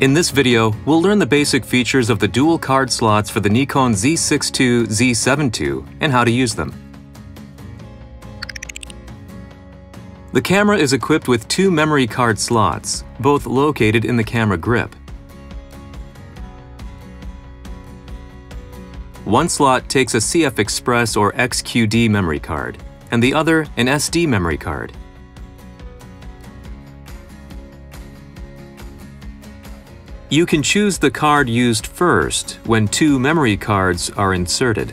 In this video, we'll learn the basic features of the dual card slots for the Nikon Z6 II, Z7 II, and how to use them. The camera is equipped with two memory card slots, both located in the camera grip. One slot takes a CFexpress or XQD memory card, and the other an SD memory card. You can choose the card used first when two memory cards are inserted.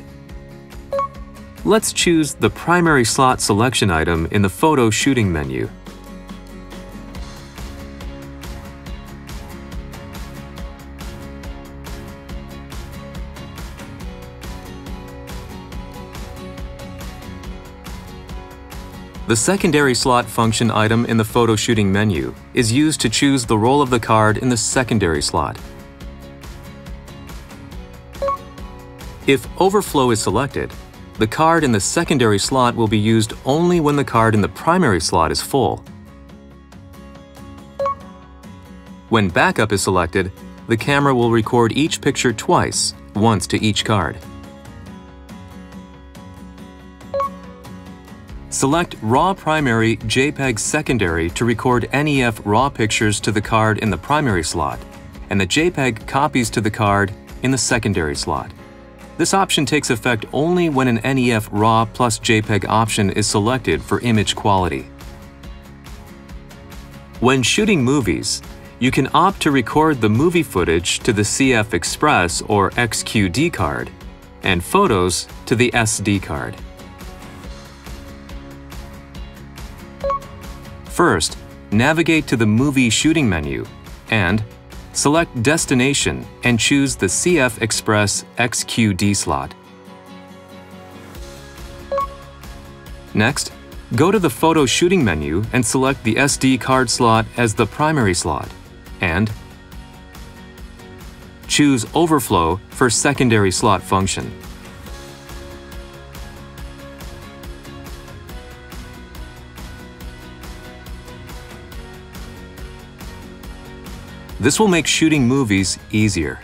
Let's choose the primary slot selection item in the photo shooting menu. The secondary slot function item in the photo shooting menu is used to choose the role of the card in the secondary slot. If overflow is selected, the card in the secondary slot will be used only when the card in the primary slot is full. When backup is selected, the camera will record each picture twice, once to each card. Select Raw Primary, JPEG Secondary to record NEF raw pictures to the card in the primary slot, and the JPEG copies to the card in the secondary slot. This option takes effect only when an NEF raw plus JPEG option is selected for image quality. When shooting movies, you can opt to record the movie footage to the CFexpress or XQD card, and photos to the SD card. First, navigate to the Movie Shooting menu and select Destination and choose the CFexpress XQD slot. Next, go to the Photo Shooting menu and select the SD card slot as the primary slot and choose Overflow for secondary slot function. This will make shooting movies easier.